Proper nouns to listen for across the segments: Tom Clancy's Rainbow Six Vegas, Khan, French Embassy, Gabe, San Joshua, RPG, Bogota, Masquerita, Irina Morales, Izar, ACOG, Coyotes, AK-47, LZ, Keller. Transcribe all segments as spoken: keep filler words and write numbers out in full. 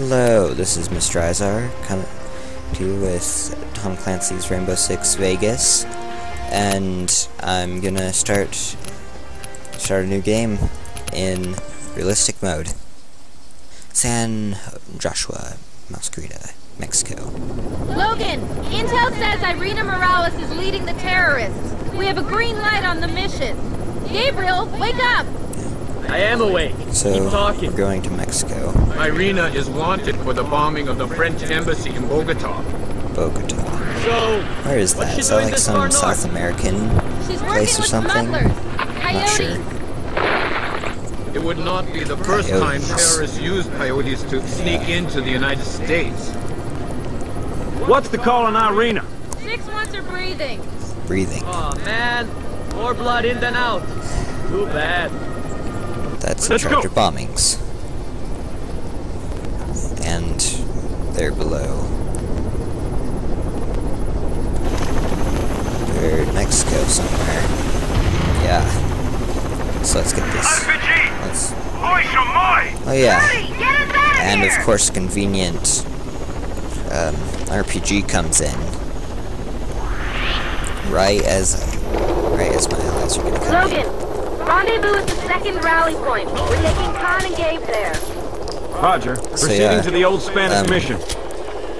Hello, this is Mister Izar, coming to you with Tom Clancy's Rainbow Six Vegas, and I'm gonna start start a new game in realistic mode. San Joshua, Masquerita, Mexico. Logan, Intel says Irina Morales is leading the terrorists. We have a green light on the mission. Gabriel, wake up! I am awake. So, keep talking. We're going to Mexico. Irina is wanted for the bombing of the French Embassy in Bogota. Bogota. So, where is that? Is that like some South American She's place or something? I'm not sure. It would not be the first Coyotes. time terrorists used coyotes to sneak yeah. into the United States. What's the call on Irina? Six months of breathing. Breathing. Oh man, more blood in than out. Too bad. That's the tractor bombings. And they're below. They're in Mexico somewhere. Yeah. So let's get this. R P G! Let's... Oh yeah. And of course convenient um, R P G comes in. Right as I, right as my allies are gonna come in. Rendezvous at the second rally point. We're taking Khan and Gabe there. Roger. So, proceeding yeah, to the old Spanish um, mission.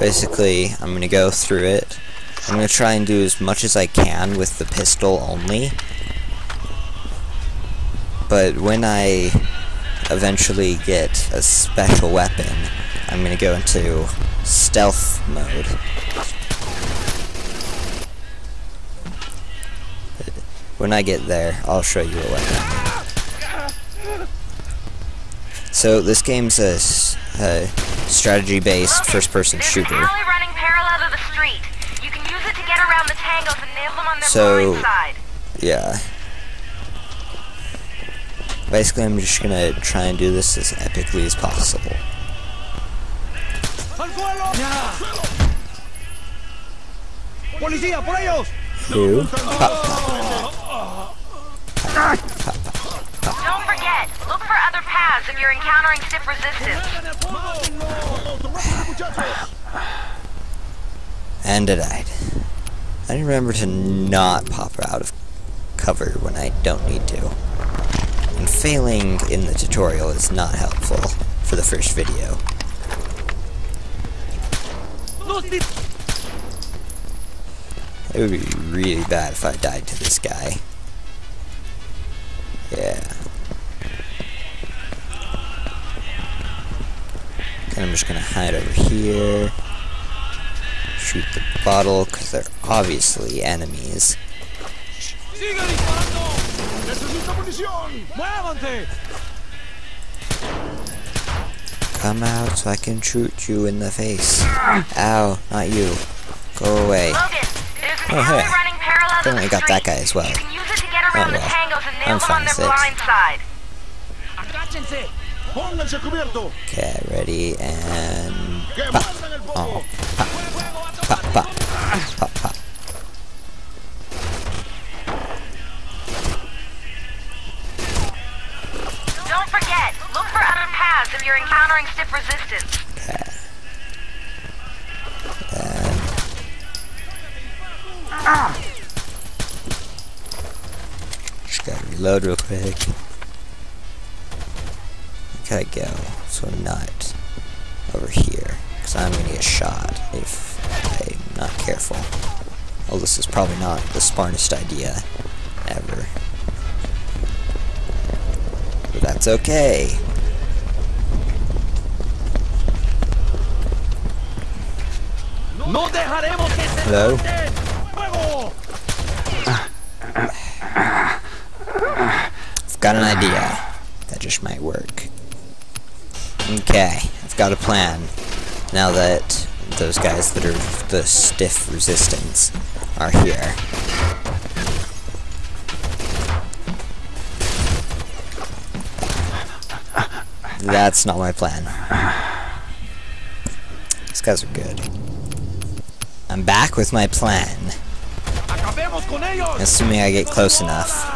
Basically, I'm going to go through it. I'm going to try and do as much as I can with the pistol only. But when I eventually get a special weapon, I'm going to go into stealth mode. When I get there, I'll show you a weapon. So this game's a, a strategy-based first-person shooter. There's an alley running parallel to the street. You can use it to get around the tangles and nail them on their blind side. So, yeah. Basically, I'm just gonna try and do this as epically as possible. Who? Pop, pop. Pop, pop, pop. Don't forget, look for other paths if you're encountering stiff resistance. And I died. I remember to not pop out of cover when I don't need to. And failing in the tutorial is not helpful for the first video. It would be really bad if I died to this guy. Yeah. Okay, I'm just gonna hide over here. Shoot the bottle, because they're obviously enemies. Come out so I can shoot you in the face. Ow, not you. Go away. Oh, hey. Apparently I got that guy as well. Oh, well. I'm fine with it. Okay, ready, and pop. Oh, pop, pop, pop, pop, pop. Don't forget, look for other paths if you're encountering stiff resistance. Okay. And... Ah! Gotta reload real quick. Gotta go. So I'm not over here, because I'm gonna get shot if I'm not careful. Oh, this is probably not the smartest idea ever, but that's okay. Hello. Got an idea that just might work. Okay, I've got a plan. Now that those guys that are the stiff resistance are here, that's not my plan. These guys are good. I'm back with my plan. Assuming I get close enough.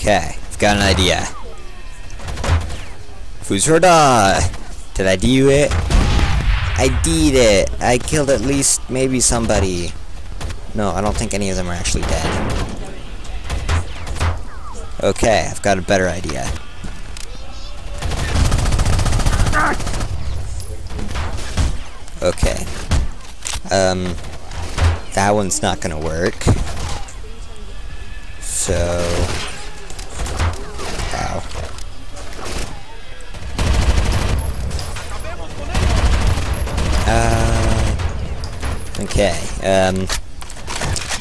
Okay, I've got an idea. Fusurda! Did I do it? I did it! I killed at least maybe somebody. No, I don't think any of them are actually dead. Okay, I've got a better idea. Okay. Um, that one's not gonna work. So... Ow. Uh, okay, um...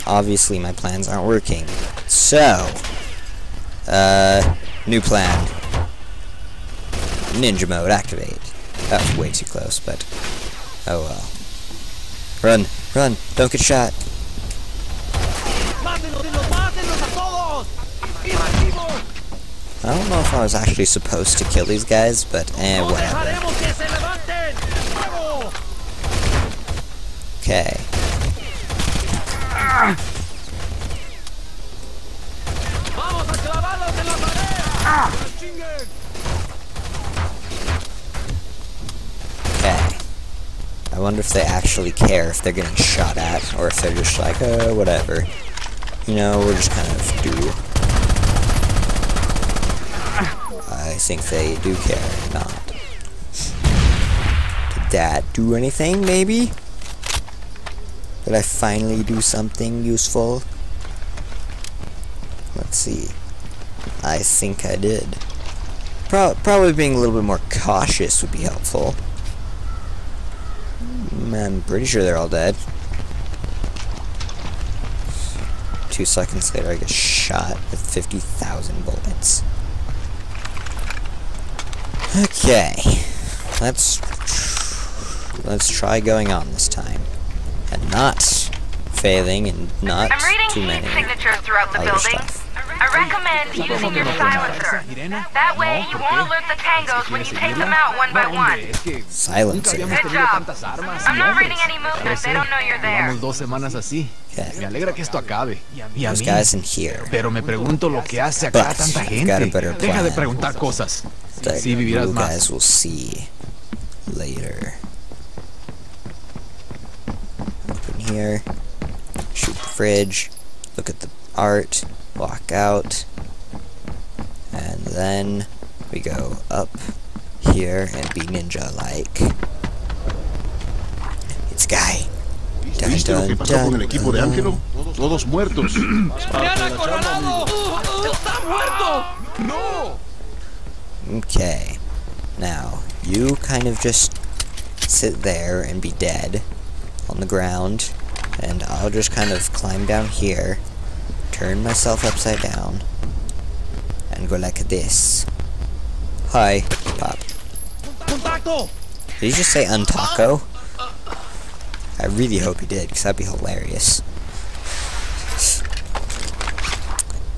obviously my plans aren't working. So... Uh, new plan. Ninja mode, activate. That was way too close, but... Oh well. Run! Run! Don't get shot! I don't know if I was actually supposed to kill these guys, but eh, whatever. Okay. Ah! Okay. I wonder if they actually care if they're getting shot at, or if they're just like, uh, whatever. You know, we're just kind of do. I think they do care, not. Did that do anything, maybe? Did I finally do something useful? Let's see. I think I did. Pro probably being a little bit more cautious would be helpful. I'm pretty sure they're all dead. Two seconds later, I get shot with fifty thousand bullets. Okay, let's tr let's try going on this time and not failing and not I'm reading too many signatures throughout the building. Stuff. I recommend using your silencer. That way you won't alert the tangos when you take them out one by one. Silencer. Good job. I'm not reading any movement. They don't know you're there. Okay. Those guys in here. But I've got a better plan that you guys will see later. Open here. Shoot the fridge. Look at the art. Walk out, and then we go up here and be ninja-like. It's Guy. ¿Viste lo que pasó con el equipo de Ángelo? Todos muertos. ¡Está muerto! No. Okay. Now you kind of just sit there and be dead on the ground, and I'll just kind of climb down here. Turn myself upside down and go like this. Hi, pop. Did he just say untaco? I really hope he did, because that'd be hilarious.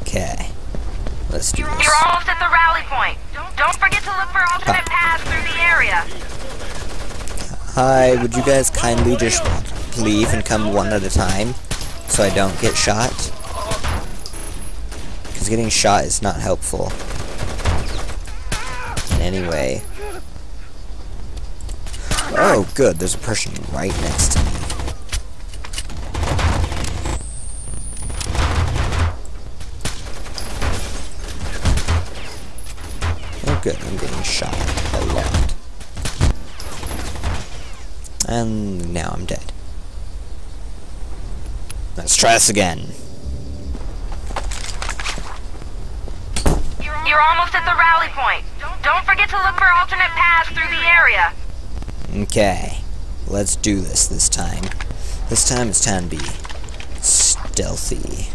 Okay, let's do this. You're almost at the rally point. Don't forget to look for alternate paths through the area. Hi, would you guys kindly just leave and come one at a time so I don't get shot? Getting shot is not helpful in any way. Oh, good. There's a person right next to me. Oh, good. I'm getting shot a lot. And now I'm dead. Let's try this again. You're almost at the rally point. Don't forget to look for alternate paths through the area. Okay. Let's do this this time. This time it's time to be stealthy.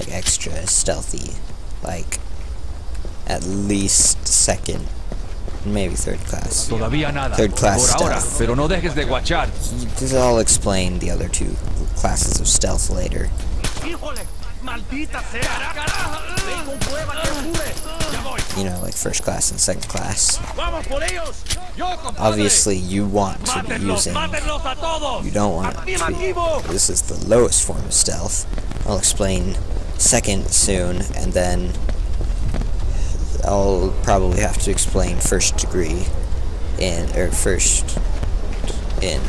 Like extra stealthy. Like at least second, maybe third class. Third class stealth. I'll explain the other two classes of stealth later. You know, like first class and second class. Obviously, you want to be using. You don't want to be. This is the lowest form of stealth. I'll explain second soon, and then I'll probably have to explain first degree in or first in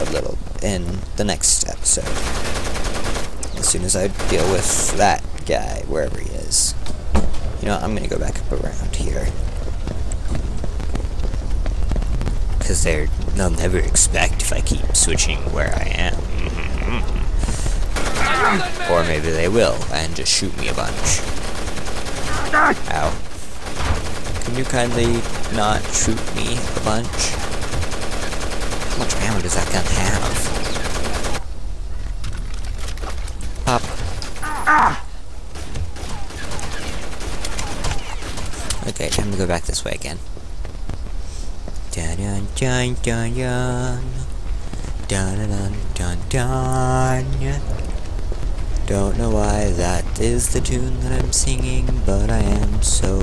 a little in the next episode. As soon as I deal with that guy, wherever he is. You know, I'm gonna go back up around here. Because they're, they'll never expect if I keep switching where I am. Mm-hmm. Or maybe they will, and just shoot me a bunch. Ow. Can you kindly not shoot me a bunch? How much ammo does that gun have? Pop. Ah! Okay, time to go back this way again. Dun dun dun dun dun dun dun dun dun. Don't know why that is the tune that I'm singing, but I am, so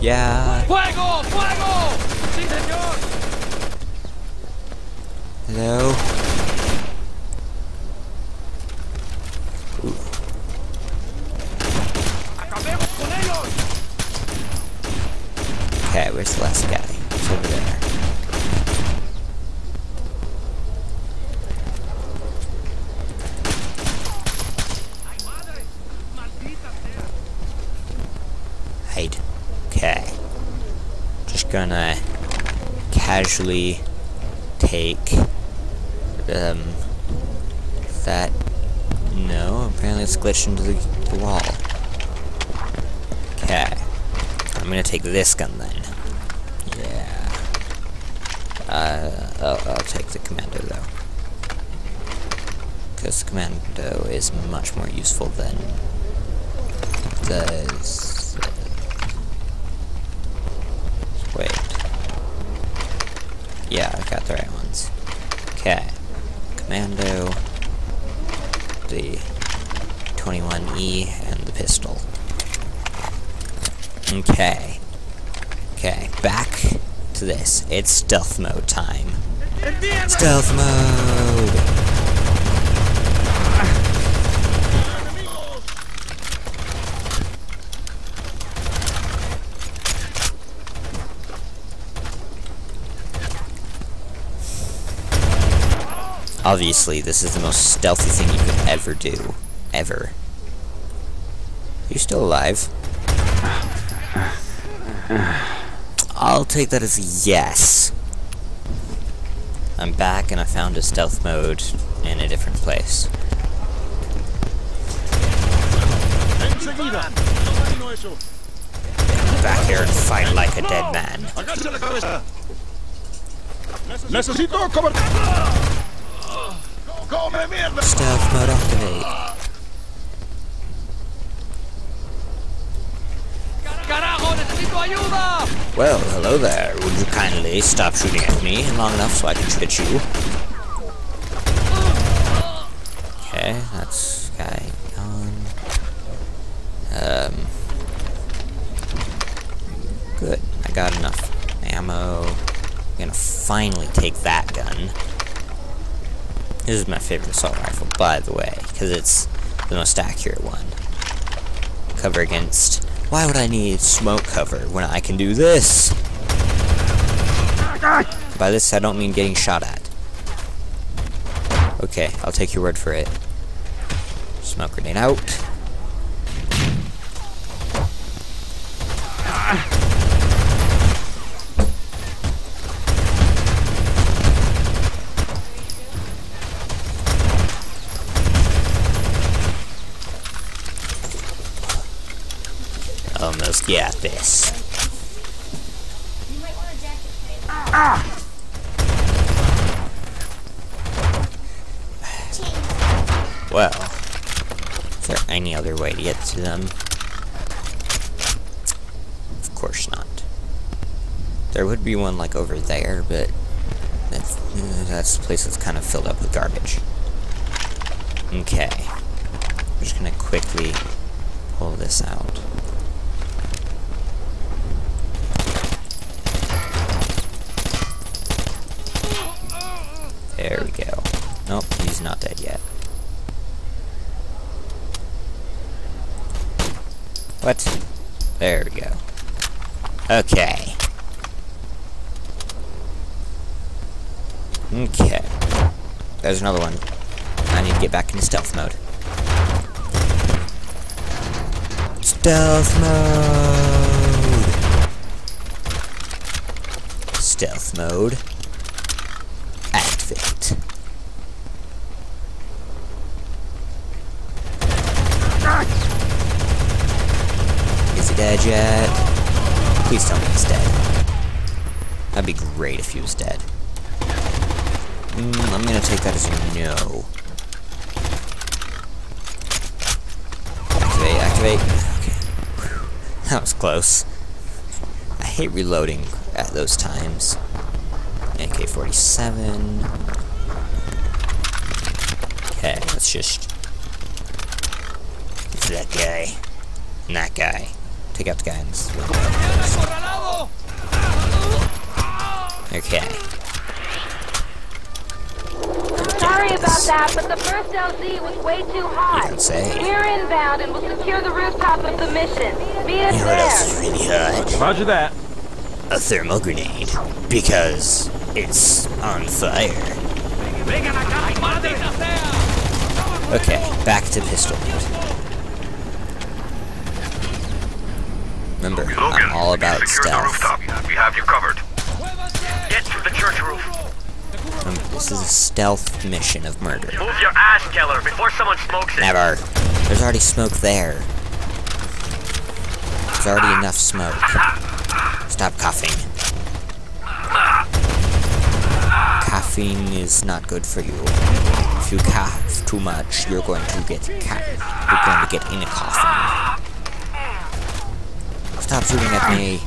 yeah. Fuego! Fuego! Sí, señor! Hello? Ooh. Okay, where's the last guy? It's over there. Hide. Okay. Just gonna casually take um that. No, apparently it's glitched into the, the wall. Okay. I'm gonna take this gun then. Yeah. Uh, I'll, I'll take the commando though, because the commando is much more useful than the. Uh, wait. Yeah, I got the right ones. Okay. Commando, the twenty-one E, and the pistol. Okay. Okay, back to this. It's stealth mode time. Stealth mode! Obviously, this is the most stealthy thing you could ever do. Ever. You're still alive. I'll take that as a yes. I'm back and I found a stealth mode in a different place. Back here and fight like a dead man. Stealth mode activate. Well, hello there. Would you kindly stop shooting at me long enough so I can shoot at you? Okay, that's guy gone. Um, good. I got enough ammo. I'm gonna finally take that gun. This is my favorite assault rifle, by the way, because it's the most accurate one. Cover against. Why would I need smoke cover when I can do this? By this, I don't mean getting shot at. Okay, I'll take your word for it. Smoke grenade out. Almost got this. You might want a jacket, ah. Well, is there any other way to get to them? Of course not. There would be one like over there, but that's, that's the place that's kind of filled up with garbage. Okay. I'm just gonna quickly pull this out. There we go. Nope, he's not dead yet. What? There we go. Okay. Okay. There's another one. I need to get back into stealth mode. Stealth mode! Stealth mode. Activate. Is he dead yet? Please tell me he's dead. That'd be great if he was dead. Mm, I'm gonna take that as a no. Activate, activate. Okay. Whew. That was close. I hate reloading at those times. A K forty-seven. Okay, let's just get to that guy. And that guy. Take out the guy in this window. Okay. Sorry about that, but the first L Z was way too hot. We're inbound and will secure the rooftop of the mission. Be us there. You know what else is really hot? Roger that. A thermal grenade. Because it's on fire. Okay, back to pistol. Remember, Logan, I'm all about stealth. We have you covered. Get to the church roof. Um, this is a stealth mission of murder. Move your ass, Keller, before someone smokes it. Never. There's already smoke there. There's already enough smoke. Stop coughing. Coughing is not good for you. If you cough too much, you're going to get you're going to get in a coffin. Stop shooting at me.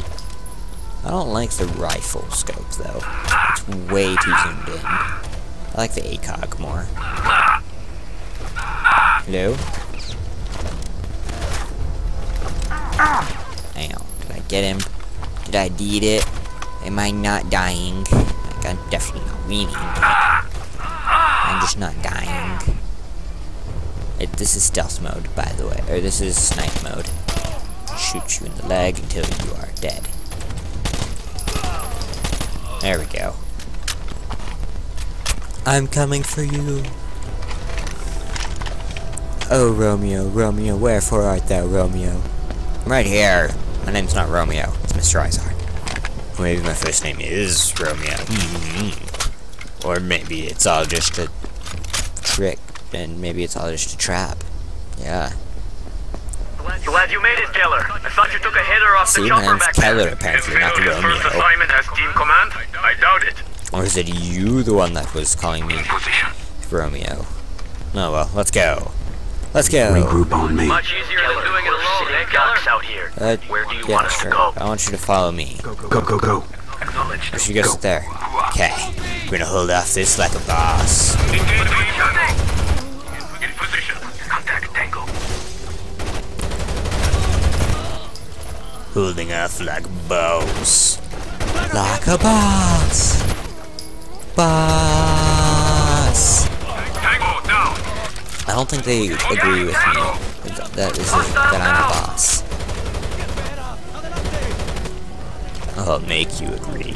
I don't like the rifle scope though. It's way too zoomed in. I like the A C O G more. Hello? Damn, did I get him? Did I need it? Am I not dying? Like, I'm definitely not winning. I'm just not dying. It, this is stealth mode, by the way. Or this is snipe mode. Shoot you in the leg until you are dead. There we go. I'm coming for you. Oh, Romeo, Romeo, wherefore art thou, Romeo? I'm right here. My name's not Romeo. It's Mister Izard. Maybe my first name is Romeo. Mm-hmm. Or maybe it's all just a trick, and maybe it's all just a trap. Yeah. Glad you made it, Keller. I thought you took a header off See, the jumper back there. Keller, apparently, not Romeo. First assignment as team command? I doubt it. Or is it you, the one that was calling me Romeo? No, oh, well, let's go. Let's go. Regroup on me. Much easier Keller, than doing it alone, eh, Keller? Out here. Uh, Where do you yeah, want us sure. to go? I want you to follow me. Go, go, go, go. go. Acknowledged. Or she goes go. there. Okay. We're gonna hold off this like a boss. Holding off like boss. Like a boss. Boss. I don't think they agree with me. That is it, that I'm a boss. I'll make you agree.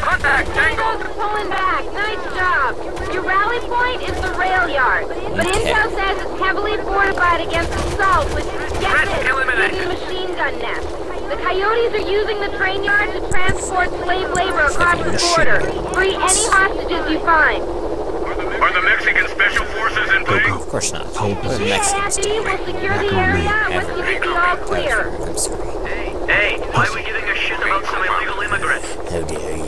Contact, Tango! Tango's pulling back. Nice job. Your rally point is the rail yard. But okay. Intel says it's heavily fortified against assault, which is get this, using machine gun nest. The Coyotes are using the train yard to transport slave labor across the border. Free any hostages you find. Are the Mexican special forces in play? Of course not. Hold the Mexicans to me. Back on me. Once you get the all clear. I'm sorry. Hey, why are we giving a shit about some illegal immigrants? How dare you?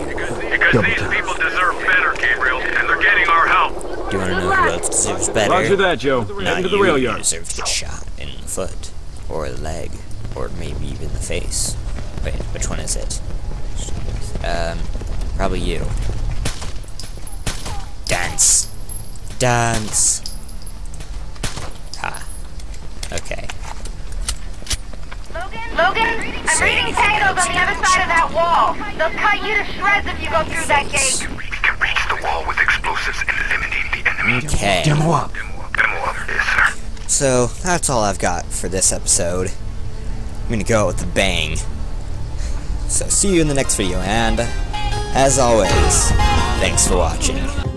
Because Double these time. people deserve better, Gabriel, and they're getting our help. Do you want to know who else deserves better? Roger that, Joe. Not you, you deserve to get shot in the foot, or the leg, or maybe even the face. Wait, which one is it? Um, probably you. Dance. Dance. Ha. Okay. Logan, I'm reading titles on the other side of that wall. They'll cut you to shreds if you go through that gate. We can reach the wall with explosives and eliminate the enemy. Okay. Demo up. Demo up. So, that's all I've got for this episode. I'm gonna go out with a bang. So, see you in the next video, and as always, thanks for watching.